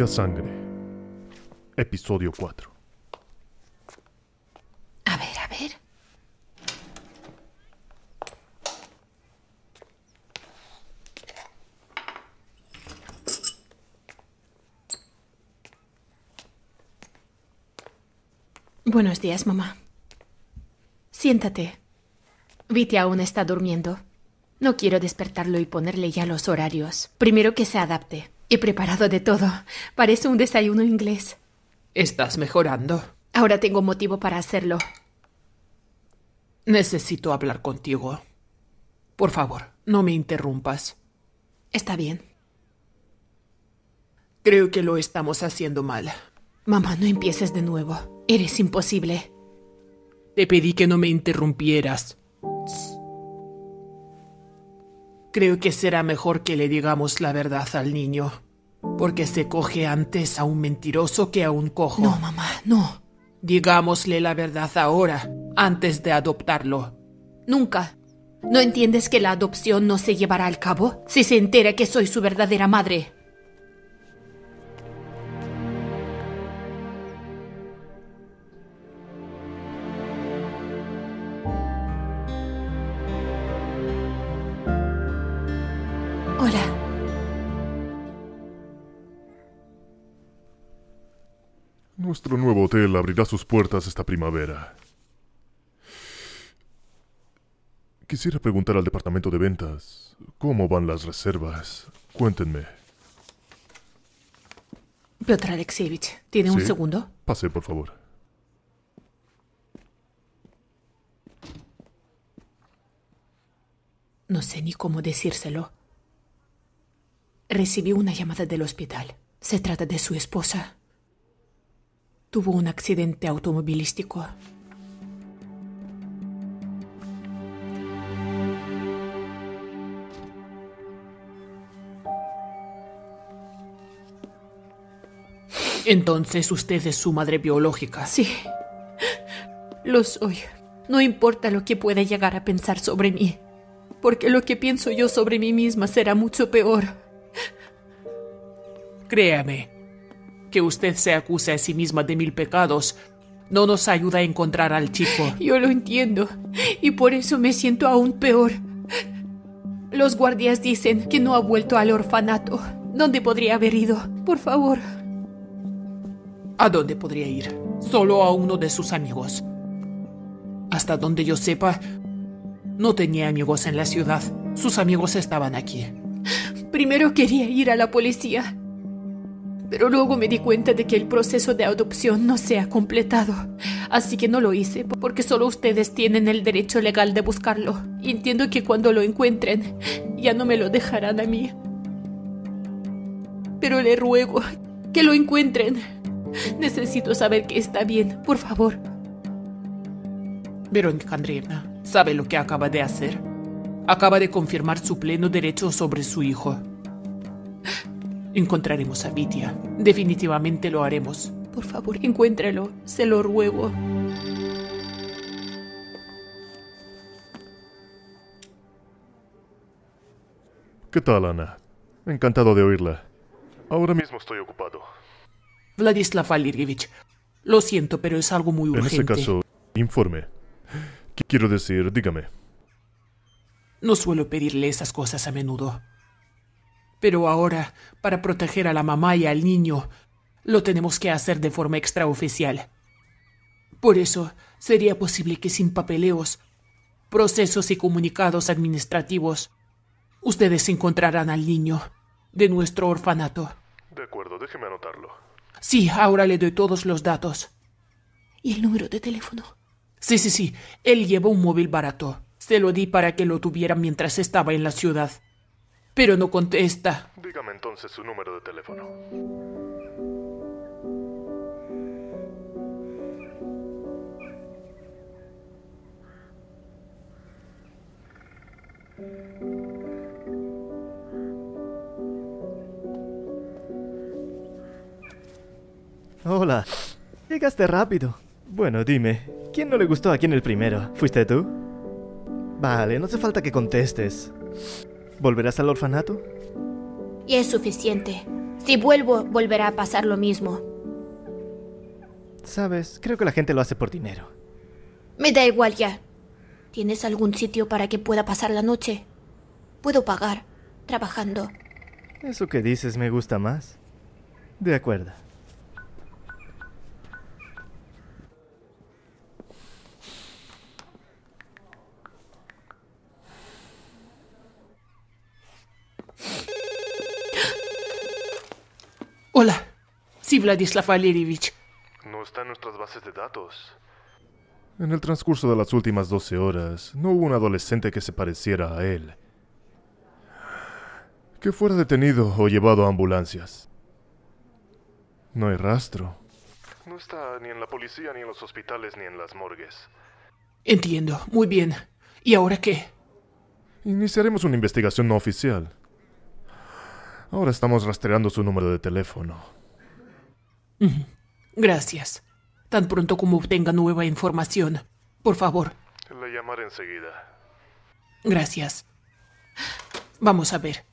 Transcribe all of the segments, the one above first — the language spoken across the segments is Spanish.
propia sangre. Episodio 4. A ver. Buenos días, mamá. Siéntate. Vitya aún está durmiendo. No quiero despertarlo y ponerle ya los horarios. Primero que se adapte. He preparado de todo. Parece un desayuno inglés. ¿Estás mejorando? Ahora tengo motivo para hacerlo. Necesito hablar contigo. Por favor, no me interrumpas. Está bien. Creo que lo estamos haciendo mal. Mamá, no empieces de nuevo. Eres imposible. Te pedí que no me interrumpieras. Creo que será mejor que le digamos la verdad al niño, porque se coge antes a un mentiroso que a un cojo. No, mamá, no. Digámosle la verdad ahora, antes de adoptarlo. Nunca. ¿No entiendes que la adopción no se llevará al cabo si se entera que soy su verdadera madre? Nuestro nuevo hotel abrirá sus puertas esta primavera. Quisiera preguntar al departamento de ventas, ¿cómo van las reservas? Cuéntenme. Piotr Alekseevich, ¿tiene un segundo? Pase, por favor. No sé ni cómo decírselo. Recibí una llamada del hospital. Se trata de su esposa. Tuvo un accidente automovilístico. Entonces usted es su madre biológica. Sí, lo soy. No importa lo que pueda llegar a pensar sobre mí, porque lo que pienso yo sobre mí misma será mucho peor. Créame. Que usted se acuse a sí misma de 1000 pecados no nos ayuda a encontrar al chico. Yo lo entiendo, y por eso me siento aún peor. Los guardias dicen que no ha vuelto al orfanato. ¿Dónde podría haber ido? Por favor. ¿A dónde podría ir? Solo a uno de sus amigos. Hasta donde yo sepa, no tenía amigos en la ciudad. Sus amigos estaban aquí. Primero quería ir a la policía, pero luego me di cuenta de que el proceso de adopción no se ha completado. Así que no lo hice, porque solo ustedes tienen el derecho legal de buscarlo. Y entiendo que cuando lo encuentren, ya no me lo dejarán a mí. Pero le ruego que lo encuentren. Necesito saber que está bien, por favor. Verónica Andriana, ¿sabe lo que acaba de hacer? Acaba de confirmar su pleno derecho sobre su hijo. Encontraremos a Vitya. Definitivamente lo haremos. Por favor, encuéntralo. Se lo ruego. ¿Qué tal, Ana? Encantado de oírla. Ahora mismo estoy ocupado. Vladislav Alirgevich, lo siento, pero es algo muy urgente. En ese caso, informe. ¿Qué quiero decir? Dígame. No suelo pedirle esas cosas a menudo. Pero ahora, para proteger a la mamá y al niño, lo tenemos que hacer de forma extraoficial. Por eso, sería posible que sin papeleos, procesos y comunicados administrativos, ustedes encontrarán al niño de nuestro orfanato. De acuerdo, déjeme anotarlo. Sí, ahora le doy todos los datos. ¿Y el número de teléfono? Sí. Él lleva un móvil barato. Se lo di para que lo tuviera mientras estaba en la ciudad. Pero no contesta. Dígame entonces su número de teléfono. Hola, llegaste rápido. Bueno, dime, ¿quién no le gustó aquí en el primero? ¿Fuiste tú? Vale, no hace falta que contestes. ¿Volverás al orfanato? Ya es suficiente. Si vuelvo, volverá a pasar lo mismo. Sabes, creo que la gente lo hace por dinero. Me da igual ya. ¿Tienes algún sitio para que pueda pasar la noche? Puedo pagar, trabajando. Eso que dices me gusta más. De acuerdo. Hola, sí, Vladislav Alirgevich. No está en nuestras bases de datos. En el transcurso de las últimas 12 horas, no hubo un adolescente que se pareciera a él, que fuera detenido o llevado a ambulancias. No hay rastro. No está ni en la policía, ni en los hospitales, ni en las morgues. Entiendo, muy bien. ¿Y ahora qué? Iniciaremos una investigación no oficial. Ahora estamos rastreando su número de teléfono. Gracias. Tan pronto como obtenga nueva información, por favor. Le llamaré enseguida. Gracias. Vamos a ver.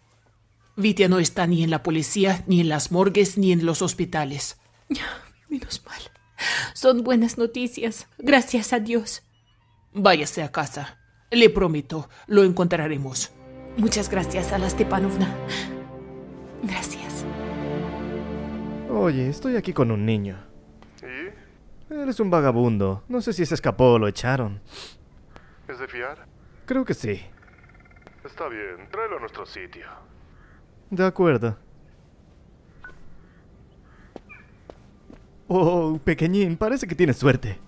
Vitya no está ni en la policía, ni en las morgues, ni en los hospitales. Menos mal. Son buenas noticias. Gracias a Dios. Váyase a casa. Le prometo, lo encontraremos. Muchas gracias, Ala Stepanovna. Gracias. Oye, estoy aquí con un niño. ¿Y? Él es un vagabundo. No sé si se escapó o lo echaron. ¿Es de fiar? Creo que sí. Está bien, tráelo a nuestro sitio. De acuerdo. Oh, pequeñín, parece que tienes suerte.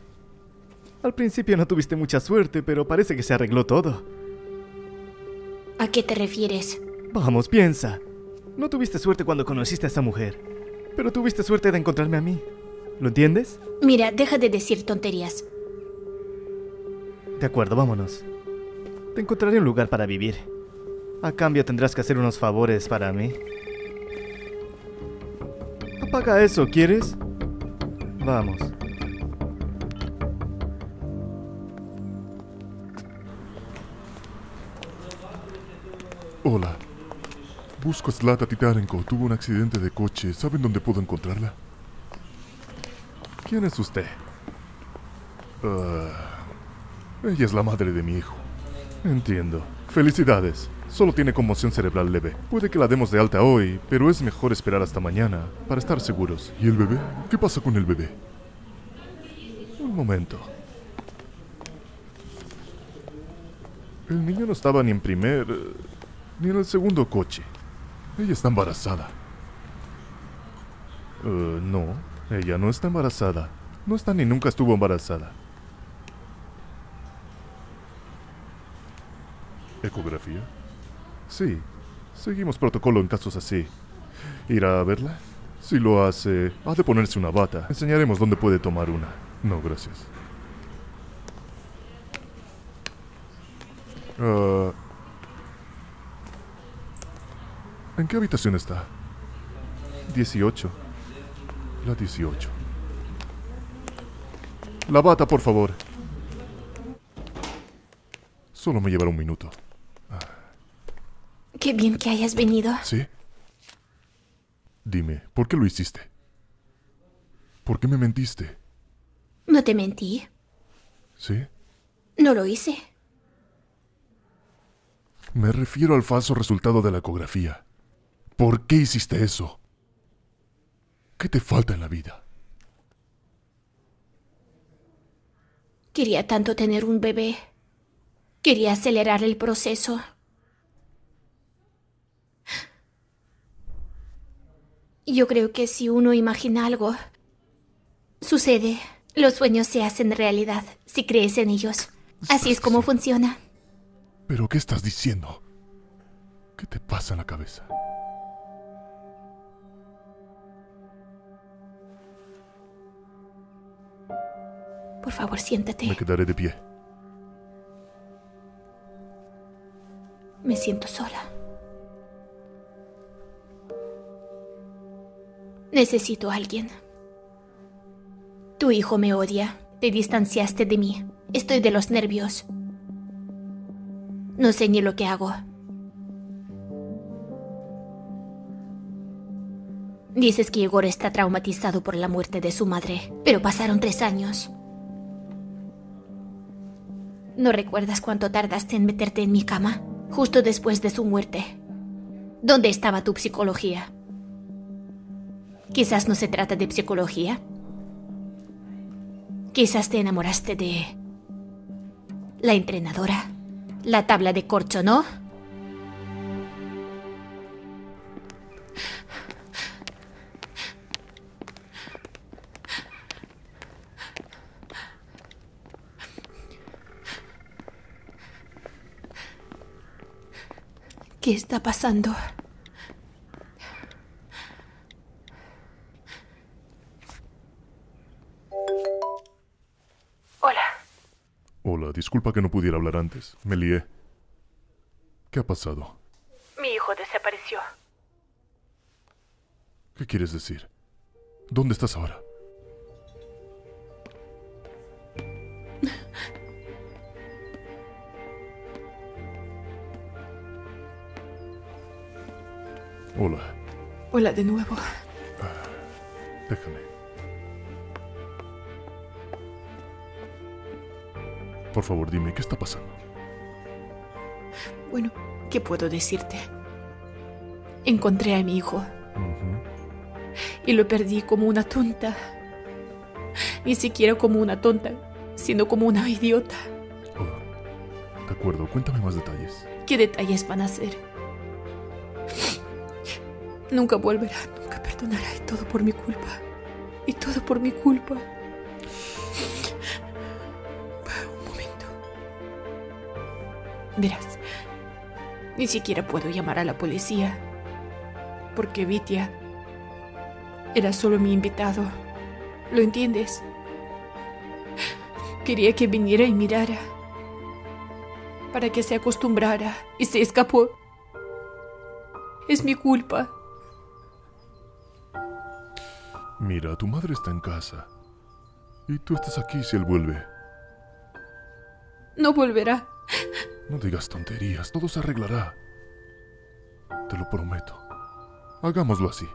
Al principio no tuviste mucha suerte, pero parece que se arregló todo. ¿A qué te refieres? Vamos, piensa. No tuviste suerte cuando conociste a esa mujer, pero tuviste suerte de encontrarme a mí. ¿Lo entiendes? Mira, deja de decir tonterías. De acuerdo, vámonos. Te encontraré un lugar para vivir. A cambio tendrás que hacer unos favores para mí. Apaga eso, ¿quieres? Vamos. Hola. Busco a Slata Titarenko. Tuvo un accidente de coche. ¿Saben dónde puedo encontrarla? ¿Quién es usted? Ella es la madre de mi hijo. Entiendo. Felicidades. Solo tiene conmoción cerebral leve. Puede que la demos de alta hoy, pero es mejor esperar hasta mañana para estar seguros. ¿Y el bebé? ¿Qué pasa con el bebé? Un momento. El niño no estaba ni en primer, ni en el segundo coche. Ella está embarazada. No, ella no está embarazada. No está ni nunca estuvo embarazada. ¿Ecografía? Sí. Seguimos protocolo en casos así. ¿Irá a verla? Si lo hace, ha de ponerse una bata. Enseñaremos dónde puede tomar una. No, gracias. ¿En qué habitación está? 18. La 18. La bata, por favor. Solo me llevará un minuto. Qué bien que hayas venido. ¿Sí? Dime, ¿por qué lo hiciste? ¿Por qué me mentiste? No te mentí. ¿Sí? No lo hice. Me refiero al falso resultado de la ecografía. ¿Por qué hiciste eso? ¿Qué te falta en la vida? Quería tanto tener un bebé. Quería acelerar el proceso. Yo creo que si uno imagina algo, sucede. Los sueños se hacen realidad si crees en ellos. Así es como funciona. ¿Pero qué estás diciendo? ¿Qué te pasa en la cabeza? Por favor, siéntate. Me quedaré de pie. Me siento sola. Necesito a alguien. Tu hijo me odia. Te distanciaste de mí. Estoy de los nervios. No sé ni lo que hago. Dices que Igor está traumatizado por la muerte de su madre, pero pasaron 3 años. ¿No recuerdas cuánto tardaste en meterte en mi cama? Justo después de su muerte. ¿Dónde estaba tu psicología? Quizás no se trata de psicología. Quizás te enamoraste de... la entrenadora. La tabla de corcho, ¿no? ¿Qué está pasando? Hola. Hola, disculpa que no pudiera hablar antes. Me lié. ¿Qué ha pasado? Mi hijo desapareció. ¿Qué quieres decir? ¿Dónde estás ahora? Hola. Hola de nuevo. Déjame. Por favor, dime, ¿qué está pasando? Bueno, ¿qué puedo decirte? Encontré a mi hijo. Y lo perdí como una tonta. Ni siquiera como una tonta, sino como una idiota. Oh, de acuerdo, cuéntame más detalles. ¿Qué detalles van a ser? Nunca volverá, nunca perdonará, y todo por mi culpa. Y todo por mi culpa. Un momento. Verás, ni siquiera puedo llamar a la policía, porque Vitya era solo mi invitado. ¿Lo entiendes? Quería que viniera y mirara, para que se acostumbrara, y se escapó. Es mi culpa. Mira, tu madre está en casa. Y tú estás aquí si él vuelve. No volverá. No digas tonterías, todo se arreglará. Te lo prometo. Hagámoslo así.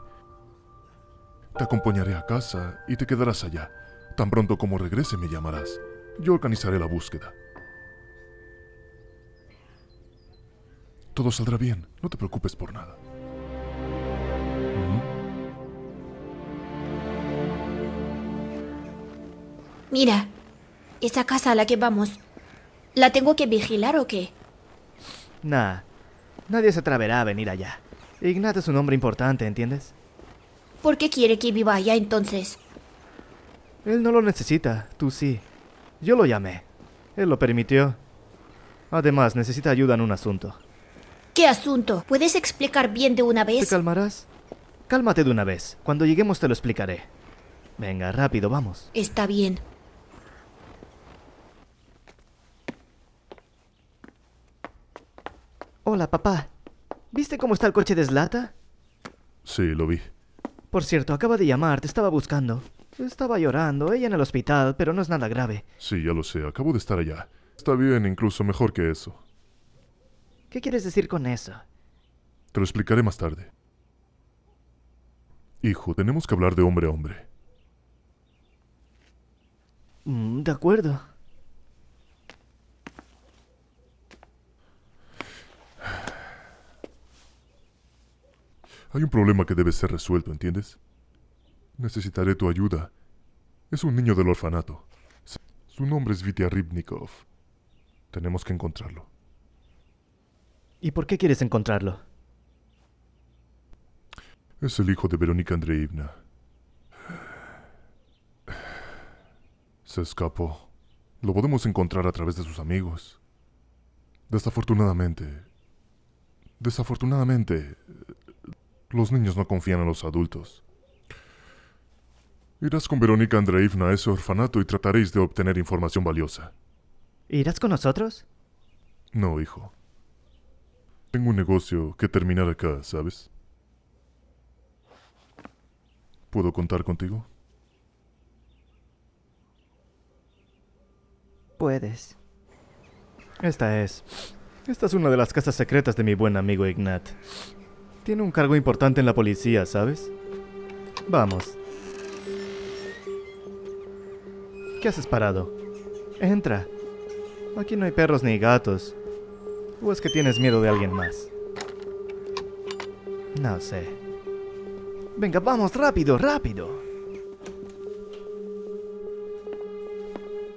Te acompañaré a casa y te quedarás allá. Tan pronto como regrese me llamarás. Yo organizaré la búsqueda. Todo saldrá bien, no te preocupes por nada. Mira, esa casa a la que vamos, ¿la tengo que vigilar o qué? Nah, nadie se atreverá a venir allá. Ignat es un hombre importante, ¿entiendes? ¿Por qué quiere que viva allá entonces? Él no lo necesita, tú sí. Yo lo llamé, él lo permitió. Además, necesita ayuda en un asunto. ¿Qué asunto? ¿Puedes explicar bien de una vez? ¿Te calmarás? Cálmate de una vez, cuando lleguemos te lo explicaré. Venga, rápido, vamos. Está bien. Hola, papá. ¿Viste cómo está el coche de Slata? Sí, lo vi. Por cierto, acaba de llamar, te estaba buscando. Estaba llorando, ella en el hospital, pero no es nada grave. Sí, ya lo sé, acabo de estar allá. Está bien, incluso mejor que eso. ¿Qué quieres decir con eso? Te lo explicaré más tarde. Hijo, tenemos que hablar de hombre a hombre. De acuerdo. Hay un problema que debe ser resuelto, ¿entiendes? Necesitaré tu ayuda. Es un niño del orfanato. Su nombre es Vitya Rybnikov. Tenemos que encontrarlo. ¿Y por qué quieres encontrarlo? Es el hijo de Verónica Andreivna. Se escapó. Lo podemos encontrar a través de sus amigos. Desafortunadamente... los niños no confían en los adultos. Irás con Verónica Andreevna a ese orfanato y trataréis de obtener información valiosa. ¿Irás con nosotros? No, hijo. Tengo un negocio que terminar acá, ¿sabes? ¿Puedo contar contigo? Puedes. Esta es una de las casas secretas de mi buen amigo Ignat. Tiene un cargo importante en la policía, ¿sabes? Vamos. ¿Qué haces parado? Entra. Aquí no hay perros ni gatos. ¿O es que tienes miedo de alguien más? No sé. Venga, vamos, rápido, rápido.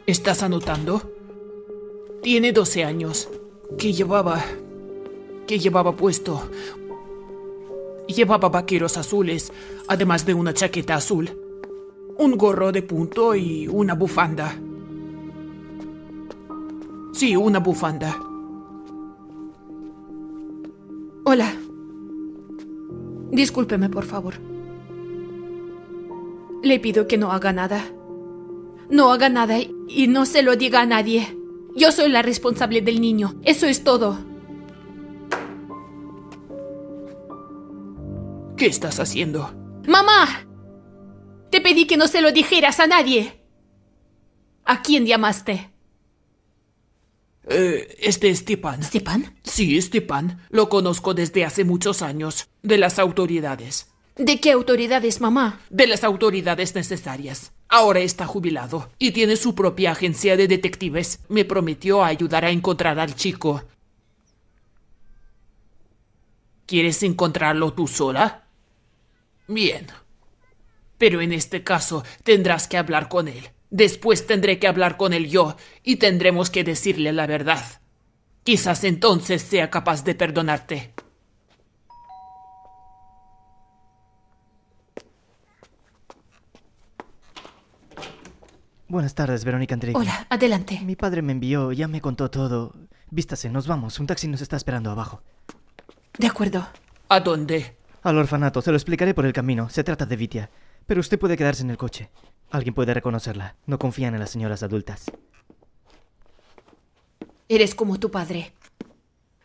¿Estás anotando? Tiene 12 años. ¿Qué llevaba puesto? Llevaba vaqueros azules, además de una chaqueta azul, un gorro de punto y una bufanda. Sí, una bufanda. Hola. Discúlpeme, por favor. Le pido que no haga nada. No haga nada y no se lo diga a nadie. Yo soy la responsable del niño. Eso es todo. ¿Qué estás haciendo? ¡Mamá! Te pedí que no se lo dijeras a nadie. ¿A quién llamaste? Este es Stepan. ¿Stepan? Sí, Stepan. Lo conozco desde hace muchos años. De las autoridades. ¿De qué autoridades, mamá? De las autoridades necesarias. Ahora está jubilado y tiene su propia agencia de detectives. Me prometió ayudar a encontrar al chico. ¿Quieres encontrarlo tú sola? Bien. Pero en este caso tendrás que hablar con él. Después tendré que hablar con él yo y tendremos que decirle la verdad. Quizás entonces sea capaz de perdonarte. Buenas tardes, Verónica Andriana. Hola, adelante. Mi padre me envió, ya me contó todo. Vístase, nos vamos. Un taxi nos está esperando abajo. De acuerdo. ¿A dónde? Al orfanato. Se lo explicaré por el camino. Se trata de Vitya. Pero usted puede quedarse en el coche. Alguien puede reconocerla. No confían en las señoras adultas. Eres como tu padre.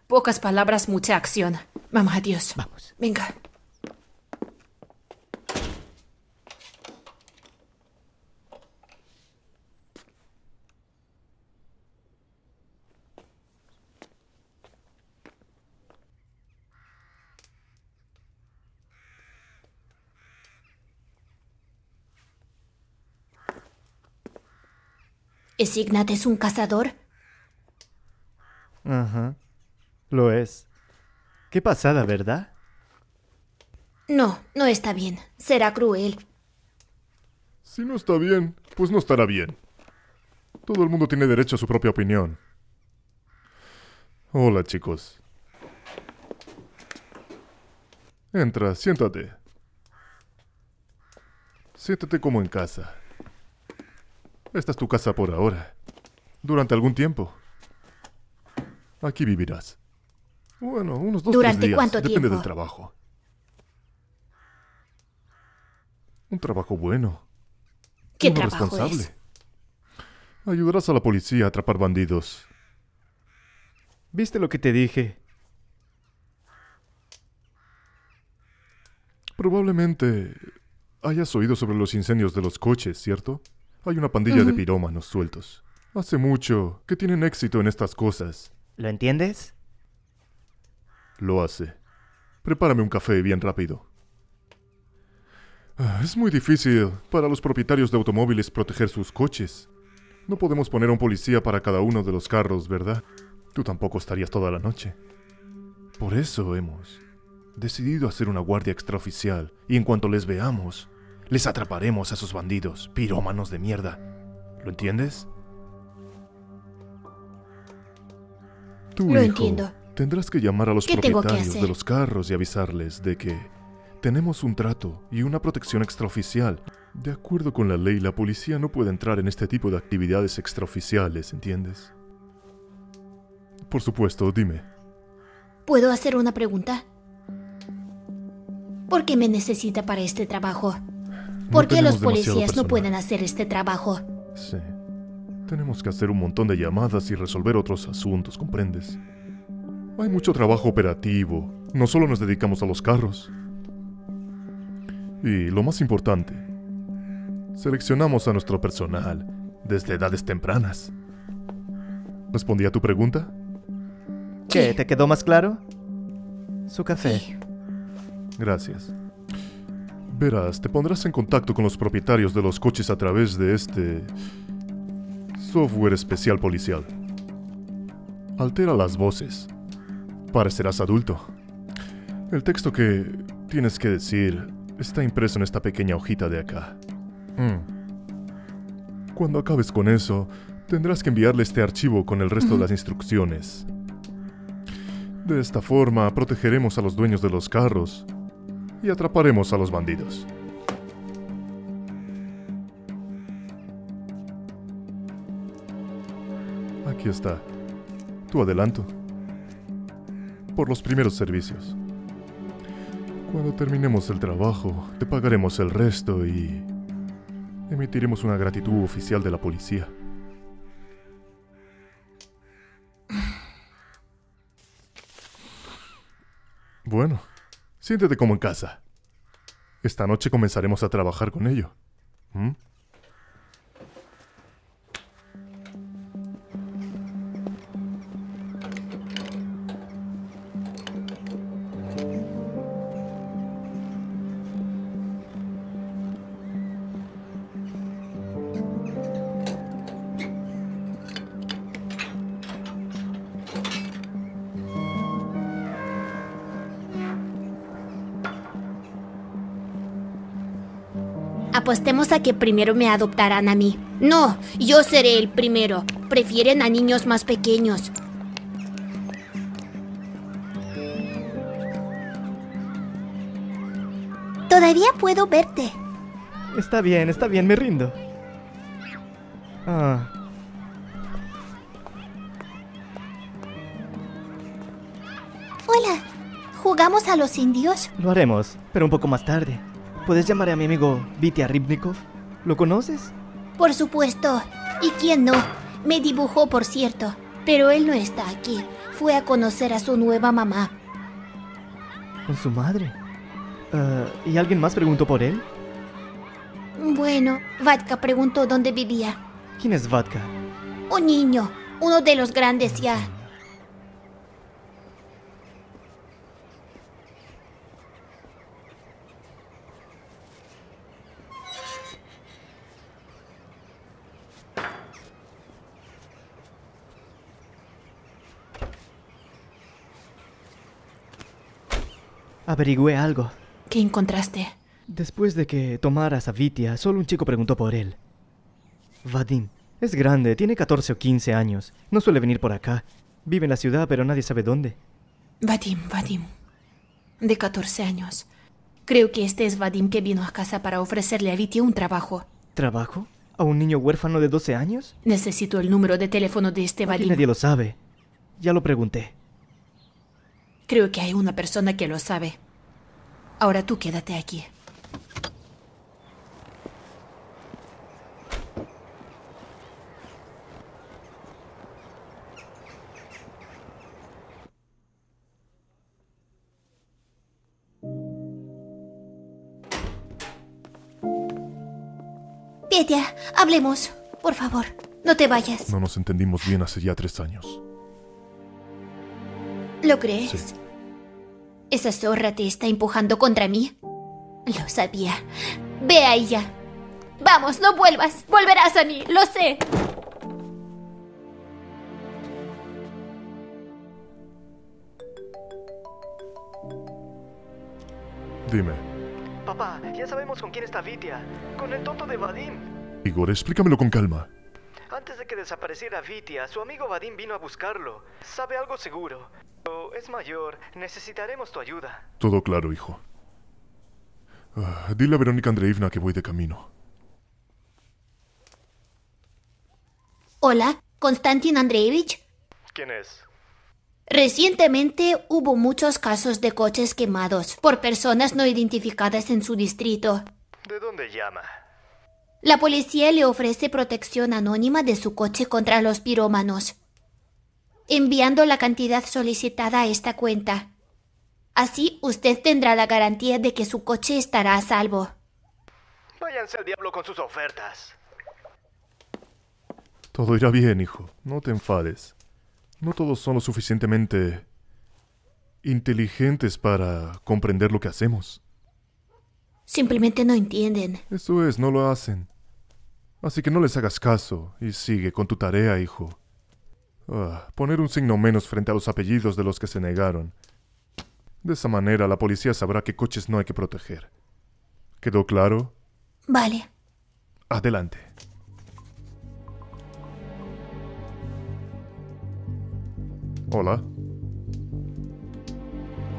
Pocas palabras, mucha acción. Mamá, adiós. Vamos. Venga. ¿Es Ignat un cazador? Ajá. Lo es. Qué pasada, ¿verdad? No, no está bien. Será cruel. Si no está bien, pues no estará bien. Todo el mundo tiene derecho a su propia opinión. Hola, chicos. Entra, siéntate. Siéntate como en casa. Esta es tu casa por ahora. Durante algún tiempo. Aquí vivirás. Bueno, unos 2 o 3 días. ¿Durante cuánto tiempo? Depende del trabajo. Un trabajo bueno. ¿Qué trabajo responsable es? Ayudarás a la policía a atrapar bandidos. ¿Viste lo que te dije? Probablemente hayas oído sobre los incendios de los coches, ¿cierto? Hay una pandilla de pirómanos sueltos. Hace mucho que tienen éxito en estas cosas. ¿Lo entiendes? Lo hace. Prepárame un café bien rápido. Es muy difícil para los propietarios de automóviles proteger sus coches. No podemos poner a un policía para cada uno de los carros, ¿verdad? Tú tampoco estarías toda la noche. Por eso hemos decidido hacer una guardia extraoficial y en cuanto les veamos... les atraparemos a esos bandidos, pirómanos de mierda. ¿Lo entiendes? Tú, hijo, tendrás que llamar a los propietarios de los carros y avisarles de que tenemos un trato y una protección extraoficial. De acuerdo con la ley, la policía no puede entrar en este tipo de actividades extraoficiales, ¿entiendes? Por supuesto, dime. ¿Puedo hacer una pregunta? ¿Por qué me necesita para este trabajo? ¿Por qué los policías no pueden hacer este trabajo? Sí. Tenemos que hacer un montón de llamadas y resolver otros asuntos, ¿comprendes? Hay mucho trabajo operativo. No solo nos dedicamos a los carros. Y lo más importante, seleccionamos a nuestro personal desde edades tempranas. ¿Respondí a tu pregunta? ¿Qué? ¿Te quedó más claro? Su café. Sí. Gracias. Verás, te pondrás en contacto con los propietarios de los coches a través de este software especial policial. Altera las voces. Parecerás adulto. El texto que tienes que decir está impreso en esta pequeña hojita de acá. Cuando acabes con eso, tendrás que enviarle este archivo con el resto de las instrucciones. De esta forma, protegeremos a los dueños de los carros y atraparemos a los bandidos. Aquí está tu adelanto por los primeros servicios. Cuando terminemos el trabajo, te pagaremos el resto y emitiremos una gratitud oficial de la policía. Bueno, siéntete como en casa. Esta noche comenzaremos a trabajar con ello. Apostemos a que primero me adoptarán a mí. No, yo seré el primero. Prefieren a niños más pequeños. Todavía puedo verte. Está bien, me rindo. Hola, ¿jugamos a los indios? Lo haremos, pero un poco más tarde. ¿Puedes llamar a mi amigo Vitya Rybnikov? ¿Lo conoces? Por supuesto. ¿Y quién no? Me dibujó, por cierto. Pero él no está aquí. Fue a conocer a su nueva mamá. ¿Con su madre? ¿Y alguien más preguntó por él? Bueno, Vatka preguntó dónde vivía. ¿Quién es Vatka? Un niño. Uno de los grandes ya. Averigüé algo. ¿Qué encontraste? Después de que tomaras a Vitya, solo un chico preguntó por él. Vadim. Es grande, tiene 14 o 15 años. No suele venir por acá. Vive en la ciudad, pero nadie sabe dónde. Vadim. De 14 años. Creo que este es Vadim que vino a casa para ofrecerle a Vitya un trabajo. ¿Trabajo? ¿A un niño huérfano de 12 años? Necesito el número de teléfono de este Vadim. Nadie lo sabe. Ya lo pregunté. Creo que hay una persona que lo sabe. Ahora tú quédate aquí. Vitya, hablemos. Por favor, no te vayas. No nos entendimos bien hace ya 3 años. ¿Lo crees? Sí. ¿Esa zorra te está empujando contra mí? Lo sabía. Ve a ella. Vamos, no vuelvas. Volverás a mí, lo sé. Dime. Papá, ya sabemos con quién está Vitya. Con el tonto de Vadim. Igor, explícamelo con calma. Antes de que desapareciera Vitya, su amigo Vadim vino a buscarlo. Sabe algo seguro. Es mayor, necesitaremos tu ayuda. Todo claro, hijo. Dile a Verónica Andreivna que voy de camino. Hola, Konstantin Andreivich. ¿Quién es? Recientemente hubo muchos casos de coches quemados por personas no identificadas en su distrito. ¿De dónde llama? La policía le ofrece protección anónima de su coche contra los pirómanos, enviando la cantidad solicitada a esta cuenta. Así usted tendrá la garantía de que su coche estará a salvo. Váyanse al diablo con sus ofertas. Todo irá bien, hijo. No te enfades. No todos son lo suficientemente inteligentes para comprender lo que hacemos. Simplemente no entienden. Eso es, no lo hacen. Así que no les hagas caso y sigue con tu tarea, hijo. Poner un signo menos frente a los apellidos de los que se negaron. De esa manera la policía sabrá qué coches no hay que proteger. ¿Quedó claro? Vale. Adelante. Hola.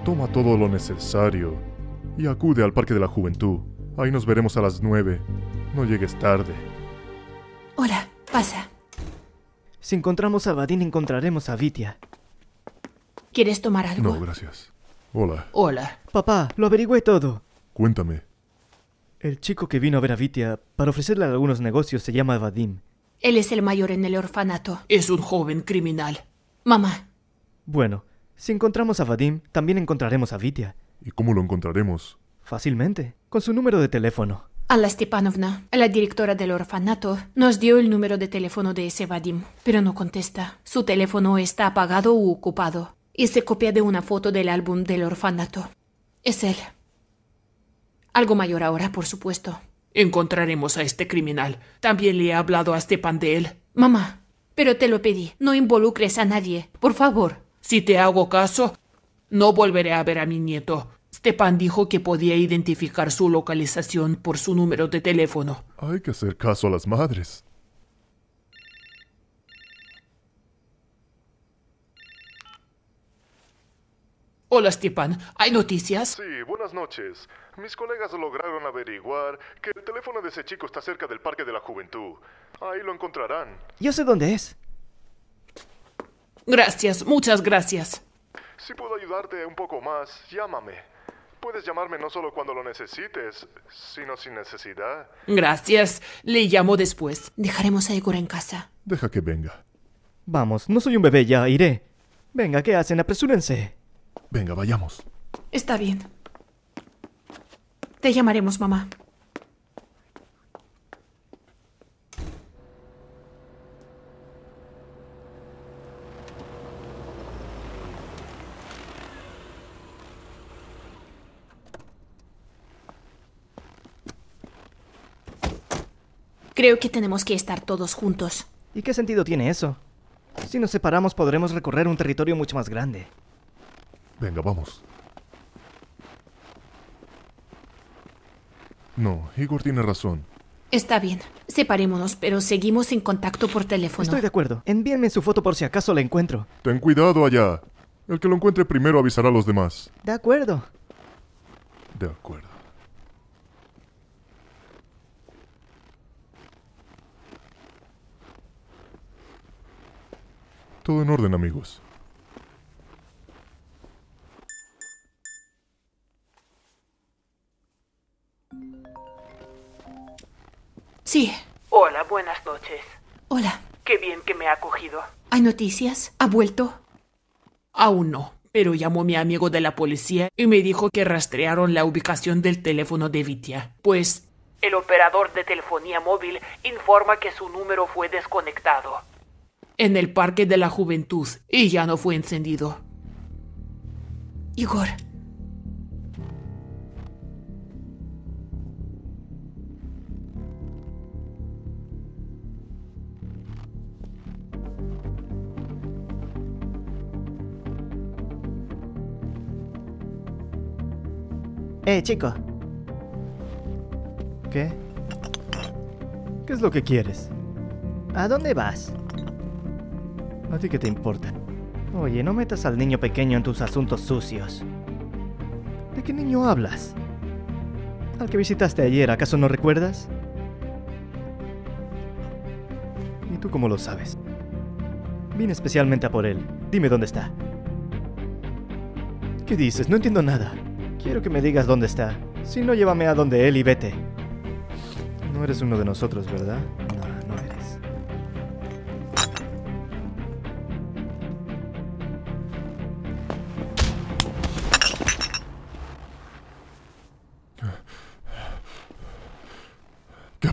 Toma todo lo necesario y acude al Parque de la Juventud. Ahí nos veremos a las 9. No llegues tarde. Hola, pasa. Si encontramos a Vadim, encontraremos a Vitya. ¿Quieres tomar algo? No, gracias. Hola. Hola. Papá, lo averigüé todo. Cuéntame. El chico que vino a ver a Vitya para ofrecerle algunos negocios se llama Vadim. Él es el mayor en el orfanato. Es un joven criminal. Mamá. Bueno, si encontramos a Vadim, también encontraremos a Vitya. ¿Y cómo lo encontraremos? Fácilmente, con su número de teléfono. Ala Stepanovna, la directora del orfanato, nos dio el número de teléfono de ese Vadim, pero no contesta. Su teléfono está apagado u ocupado, y se copia de una foto del álbum del orfanato. Es él. Algo mayor ahora, por supuesto. Encontraremos a este criminal. También le he hablado a Stepan de él. Mamá, pero te lo pedí. No involucres a nadie, por favor. Si te hago caso, no volveré a ver a mi nieto. Stepan dijo que podía identificar su localización por su número de teléfono. Hay que hacer caso a las madres. Hola, Stepan. ¿Hay noticias? Sí, buenas noches. Mis colegas lograron averiguar que el teléfono de ese chico está cerca del Parque de la Juventud. Ahí lo encontrarán. Yo sé dónde es. Gracias, muchas gracias. Si puedo ayudarte un poco más, llámame. Puedes llamarme no solo cuando lo necesites, sino sin necesidad. Gracias, le llamo después. Dejaremos a Igor en casa. Deja que venga. Vamos, no soy un bebé, ya iré. Venga, ¿qué hacen? Apresúrense. Venga, vayamos. Está bien. Te llamaremos, mamá. Creo que tenemos que estar todos juntos. ¿Y qué sentido tiene eso? Si nos separamos podremos recorrer un territorio mucho más grande. Venga, vamos. No, Igor tiene razón. Está bien, separémonos, pero seguimos en contacto por teléfono. Estoy de acuerdo. Envíenme su foto por si acaso la encuentro. Ten cuidado allá. El que lo encuentre primero avisará a los demás. De acuerdo. De acuerdo. Todo en orden, amigos. Sí. Hola, buenas noches. Hola. Qué bien que me ha acogido. ¿Hay noticias? ¿Ha vuelto? Aún no, pero llamó mi amigo de la policía y me dijo que rastrearon la ubicación del teléfono de Vitya. Pues... el operador de telefonía móvil informa que su número fue desconectado. En el Parque de la Juventud, y ya no fue encendido. Igor. Chico. ¿Qué? ¿Qué es lo que quieres? ¿A dónde vas? ¿A ti qué te importa? Oye, no metas al niño pequeño en tus asuntos sucios. ¿De qué niño hablas? Al que visitaste ayer, ¿acaso no recuerdas? ¿Y tú cómo lo sabes? Vine especialmente a por él. Dime dónde está. ¿Qué dices? No entiendo nada. Quiero que me digas dónde está. Si no, llévame a donde él y vete. No eres uno de nosotros, ¿verdad?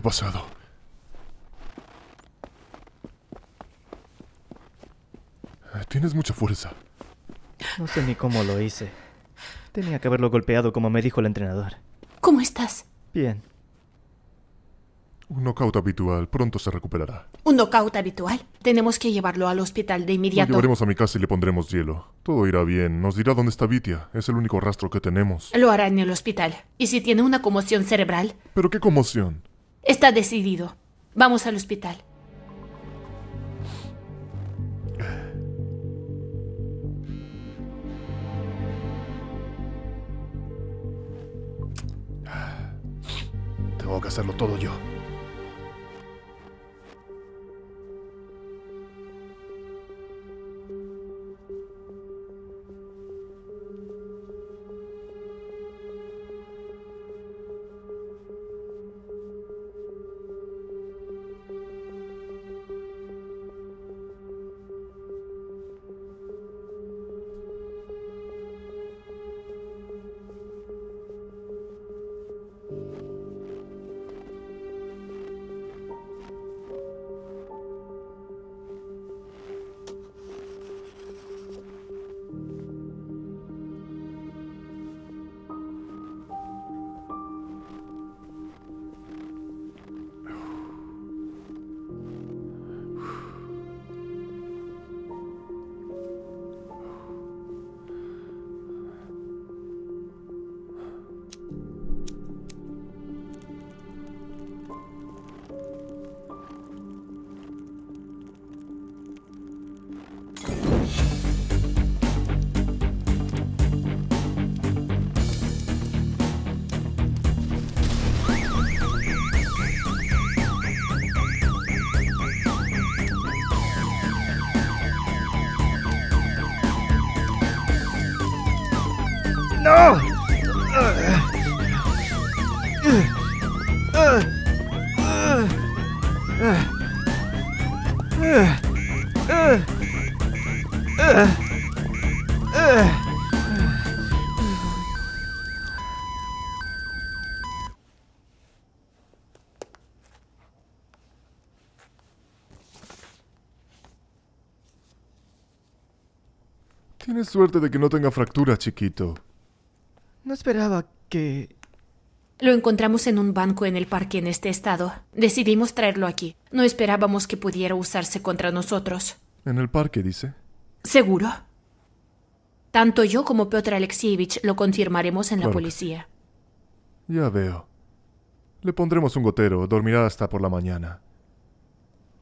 Pasado. Tienes mucha fuerza. No sé ni cómo lo hice. Tenía que haberlo golpeado como me dijo el entrenador. ¿Cómo estás? Bien. Un knockout habitual. Pronto se recuperará. ¿Un knockout habitual? Tenemos que llevarlo al hospital de inmediato. Lo llevaremos a mi casa y le pondremos hielo. Todo irá bien. Nos dirá dónde está Vitya. Es el único rastro que tenemos. Lo hará en el hospital. ¿Y si tiene una conmoción cerebral? ¿Pero qué conmoción? Está decidido. Vamos al hospital. Tengo que hacerlo todo yo. Tienes suerte de que no tenga fractura, chiquito. No esperaba que... Lo encontramos en un banco en el parque en este estado. Decidimos traerlo aquí. No esperábamos que pudiera usarse contra nosotros. ¿En el parque, dice? ¿Seguro? Tanto yo como Piotr Alekseevich lo confirmaremos en la policía. Ya veo. Le pondremos un gotero. Dormirá hasta por la mañana.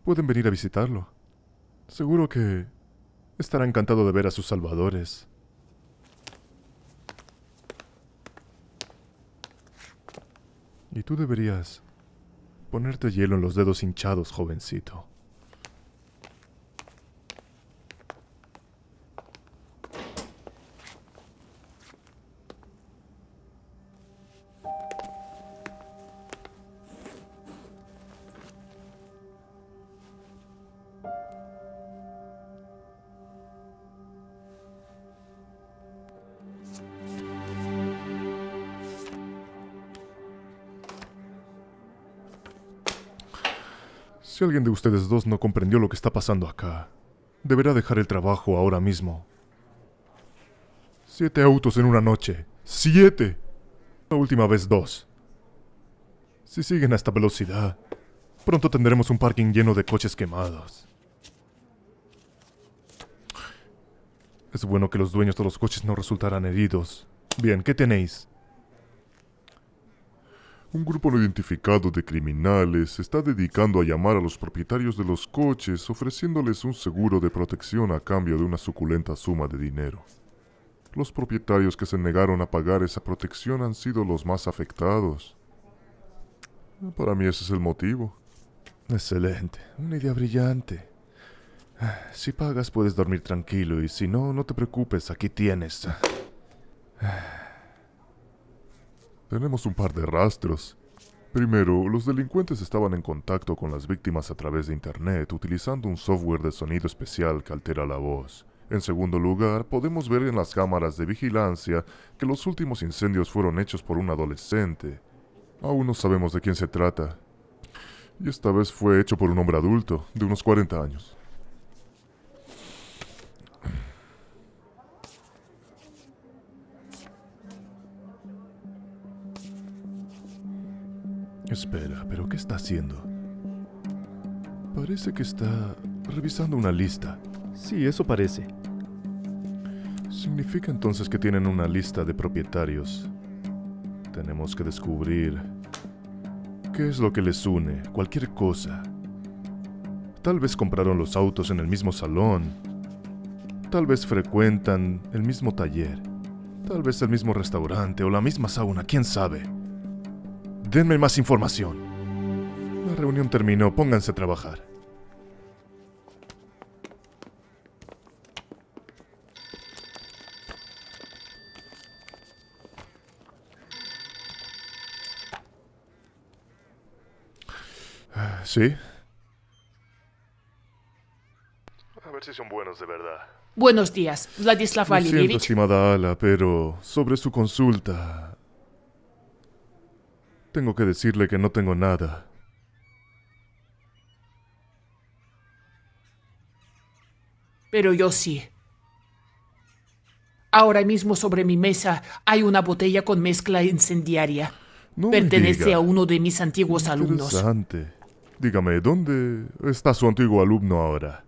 Pueden venir a visitarlo. Seguro que... estará encantado de ver a sus salvadores. Y tú deberías ponerte hielo en los dedos hinchados, jovencito. Si alguien de ustedes dos no comprendió lo que está pasando acá, deberá dejar el trabajo ahora mismo. 7 autos en una noche. ¡7! La última vez 2. Si siguen a esta velocidad, pronto tendremos un parking lleno de coches quemados. Es bueno que los dueños de los coches no resultaran heridos. Bien, ¿qué tenéis? Un grupo no identificado de criminales se está dedicando a llamar a los propietarios de los coches ofreciéndoles un seguro de protección a cambio de una suculenta suma de dinero. Los propietarios que se negaron a pagar esa protección han sido los más afectados. Para mí ese es el motivo. Excelente. Una idea brillante. Si pagas puedes dormir tranquilo y si no, no te preocupes, aquí tienes... Tenemos un par de rastros. Primero, los delincuentes estaban en contacto con las víctimas a través de Internet, utilizando un software de sonido especial que altera la voz. En segundo lugar, podemos ver en las cámaras de vigilancia que los últimos incendios fueron hechos por un adolescente. Aún no sabemos de quién se trata. Y esta vez fue hecho por un hombre adulto, de unos 40 años. Espera, ¿pero qué está haciendo? Parece que está revisando una lista. Sí, eso parece. Significa entonces que tienen una lista de propietarios. Tenemos que descubrir qué es lo que les une, cualquier cosa. Tal vez compraron los autos en el mismo salón. Tal vez frecuentan el mismo taller. Tal vez el mismo restaurante o la misma sauna, quién sabe. Denme más información. La reunión terminó, pónganse a trabajar. ¿Sí? A ver si son buenos de verdad. Buenos días, Vladislav Alirgevich. Lo siento, estimada Ala, pero sobre su consulta... tengo que decirle que no tengo nada. Pero yo sí. Ahora mismo sobre mi mesa hay una botella con mezcla incendiaria. No pertenece a uno de mis antiguos alumnos. Interesante. Dígame, ¿dónde está su antiguo alumno ahora?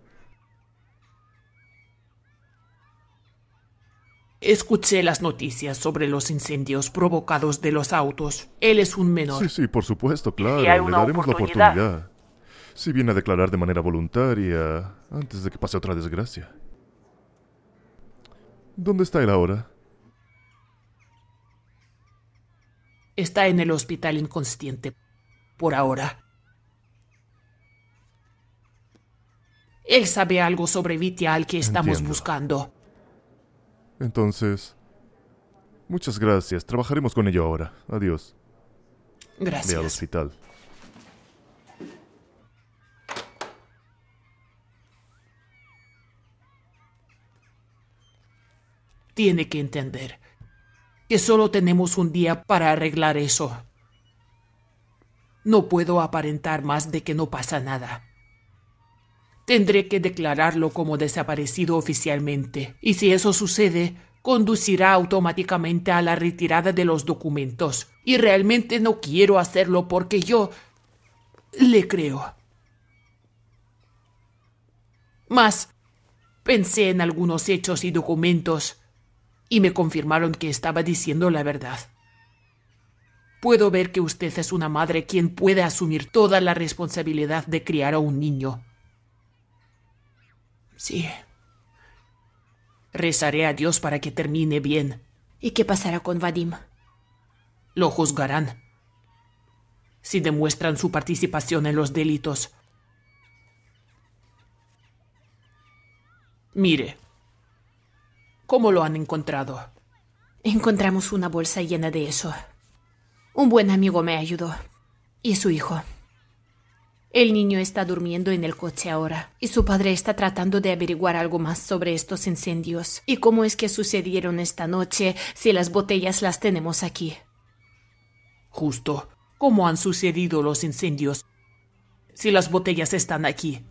Escuché las noticias sobre los incendios provocados de los autos. Él es un menor. Sí, sí, por supuesto, claro. Le daremos la oportunidad. Si viene a declarar de manera voluntaria, antes de que pase otra desgracia. ¿Dónde está él ahora? Está en el hospital inconsciente, por ahora. Él sabe algo sobre Vitya al que estamos buscando. Entonces, muchas gracias. Trabajaremos con ello ahora. Adiós. Gracias. Ve al hospital. Tiene que entender que solo tenemos un día para arreglar eso. No puedo aparentar más de que no pasa nada. Tendré que declararlo como desaparecido oficialmente, y si eso sucede, conducirá automáticamente a la retirada de los documentos. Y realmente no quiero hacerlo porque yo le creo. Mas, pensé en algunos hechos y documentos, y me confirmaron que estaba diciendo la verdad. Puedo ver que usted es una madre quien puede asumir toda la responsabilidad de criar a un niño. Sí. Rezaré a Dios para que termine bien. ¿Y qué pasará con Vadim? Lo juzgarán. Si demuestran su participación en los delitos. Mire. ¿Cómo lo han encontrado? Encontramos una bolsa llena de eso. Un buen amigo me ayudó. Y su hijo. El niño está durmiendo en el coche ahora, y su padre está tratando de averiguar algo más sobre estos incendios y cómo es que sucedieron esta noche si las botellas las tenemos aquí. Justo, ¿cómo han sucedido los incendios si las botellas están aquí?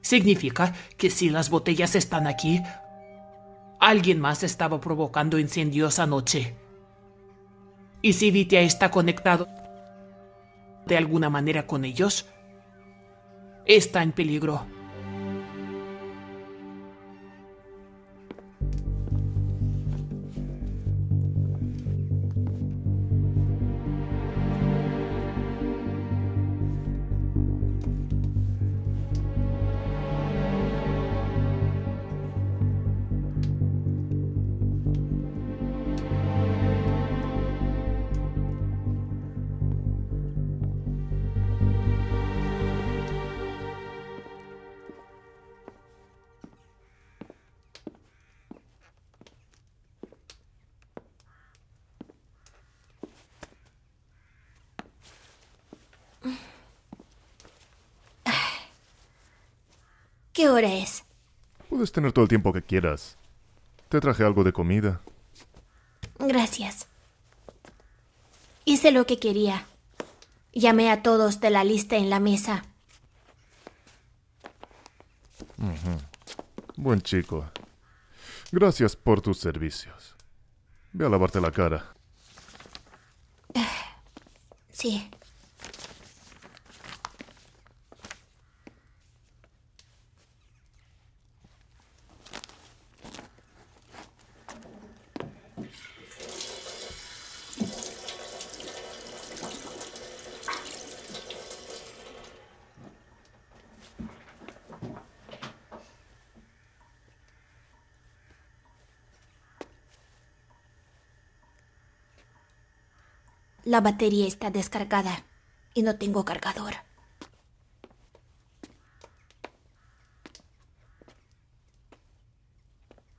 Significa que si las botellas están aquí, alguien más estaba provocando incendios anoche. Y si Vitya está conectado de alguna manera con ellos, está en peligro. ¿Qué hora es? Puedes tener todo el tiempo que quieras. Te traje algo de comida. Gracias. Hice lo que quería. Llamé a todos de la lista en la mesa. Buen chico. Gracias por tus servicios. Ve a lavarte la cara. Sí. la batería está descargada y no tengo cargador.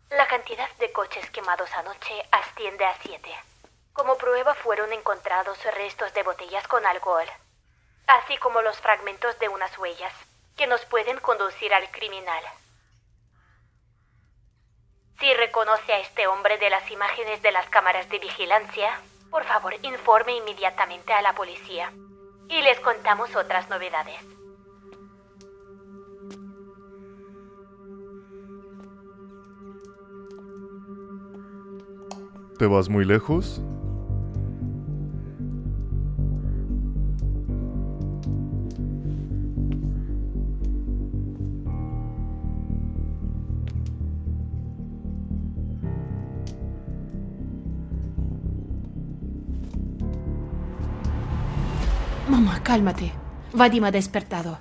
La cantidad de coches quemados anoche asciende a 7. Como prueba fueron encontrados restos de botellas con alcohol, así como los fragmentos de unas huellas que nos pueden conducir al criminal. Si reconoce a este hombre de las imágenes de las cámaras de vigilancia, por favor informe inmediatamente a la policía y les contamos otras novedades. ¿Te vas muy lejos? Mamá, cálmate. Vadim ha despertado.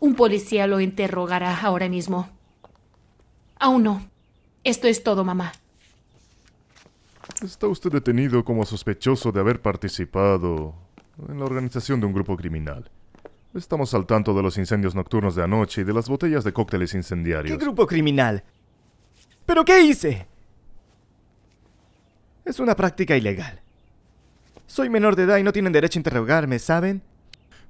Un policía lo interrogará ahora mismo. Aún no. Esto es todo, mamá. Está usted detenido como sospechoso de haber participado en la organización de un grupo criminal. Estamos al tanto de los incendios nocturnos de anoche y de las botellas de cócteles incendiarios. ¿Qué grupo criminal? ¿Pero qué hice? Es una práctica ilegal. Soy menor de edad y no tienen derecho a interrogarme, ¿saben?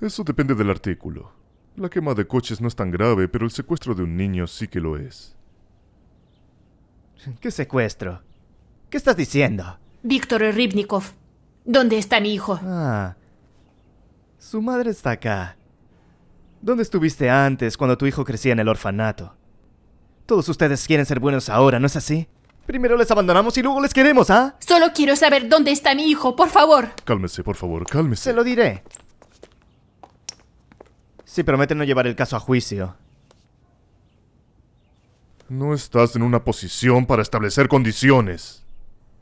Eso depende del artículo. La quema de coches no es tan grave, pero el secuestro de un niño sí que lo es. ¿Qué secuestro? ¿Qué estás diciendo? Víctor Rybnikov. ¿Dónde está mi hijo? Ah. Su madre está acá. ¿Dónde estuviste antes, cuando tu hijo crecía en el orfanato? Todos ustedes quieren ser buenos ahora, ¿no es así? Primero les abandonamos y luego les queremos, ¿ah? Solo quiero saber dónde está mi hijo, por favor. Cálmese, por favor, cálmese. Se lo diré. Si prometen no llevar el caso a juicio. No estás en una posición para establecer condiciones.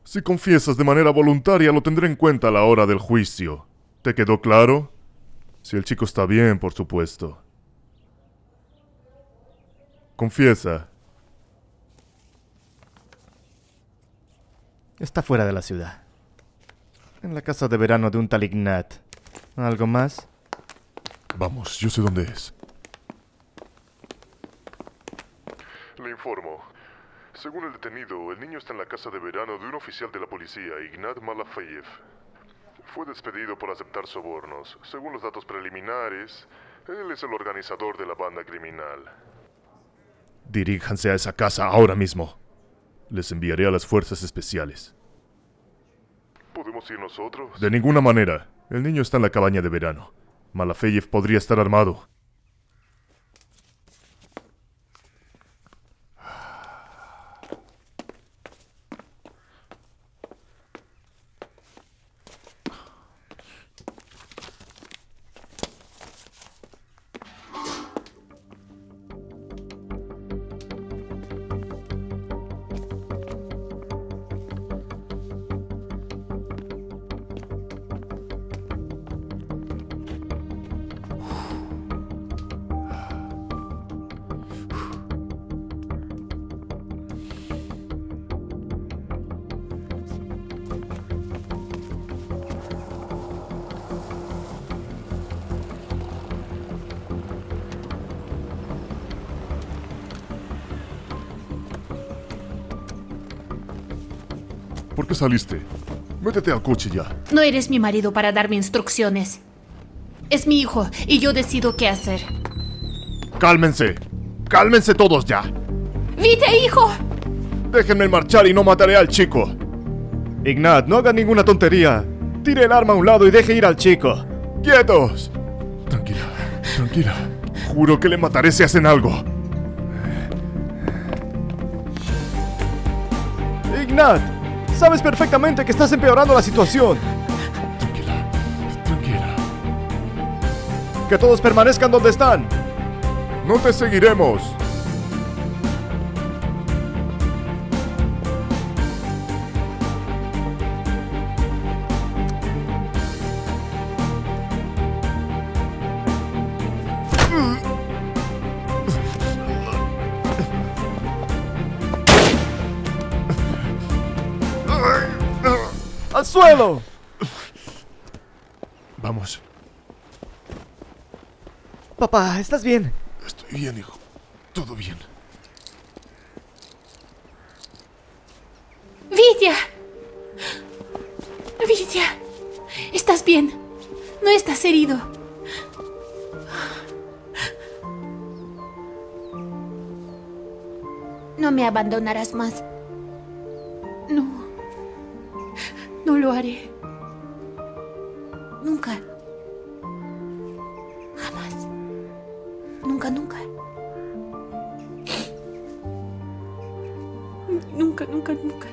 Si confiesas de manera voluntaria, lo tendré en cuenta a la hora del juicio. ¿Te quedó claro? Si el chico está bien, por supuesto. Confiesa. Está fuera de la ciudad. En la casa de verano de un tal Ignat. ¿Algo más? Vamos, yo sé dónde es. Le informo. Según el detenido, el niño está en la casa de verano de un oficial de la policía, Ignat Malafayev. Fue despedido por aceptar sobornos. Según los datos preliminares, él es el organizador de la banda criminal. Diríjanse a esa casa ahora mismo. Les enviaré a las fuerzas especiales. ¿Podemos ir nosotros? De ninguna manera. El niño está en la cabaña de verano. Malafayev podría estar armado. ¿Por qué saliste? Métete al coche ya. No eres mi marido para darme instrucciones. Es mi hijo y yo decido qué hacer. ¡Cálmense! ¡Cálmense todos ya! ¡Vite, hijo! Déjenme marchar y no mataré al chico. Ignat, no hagas ninguna tontería. Tire el arma a un lado y deje ir al chico. ¡Quietos! Tranquila, tranquila. Juro que le mataré si hacen algo. ¡Ignat! Sabes perfectamente que estás empeorando la situación. Tranquila, tranquila. Que todos permanezcan donde están. No te seguiremos. ¡Al suelo! Vamos. Papá, ¿estás bien? Estoy bien, hijo. Todo bien. ¡Vitya! ¡Vitya! ¿Estás bien? No estás herido. No me abandonarás más. No. No lo haré. Nunca. Jamás. Nunca, nunca. Nunca, nunca, nunca.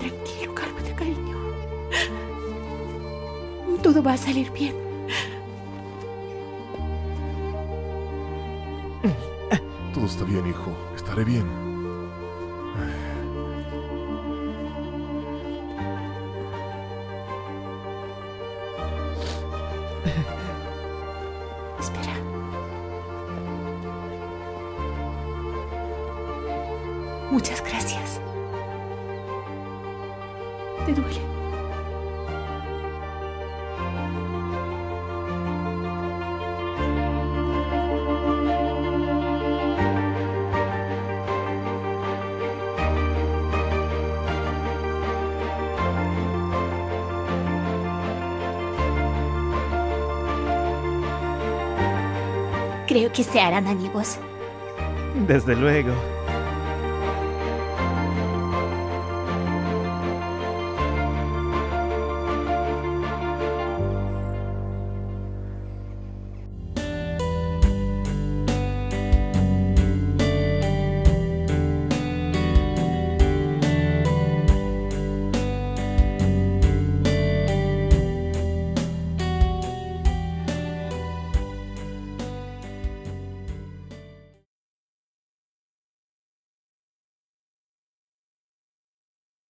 Tranquilo, cálmate, cariño. Todo va a salir bien. Todo está bien, hijo. Estaré bien. Espera. Muchas gracias. ¿Te duele? Creo que se harán amigos. Desde luego.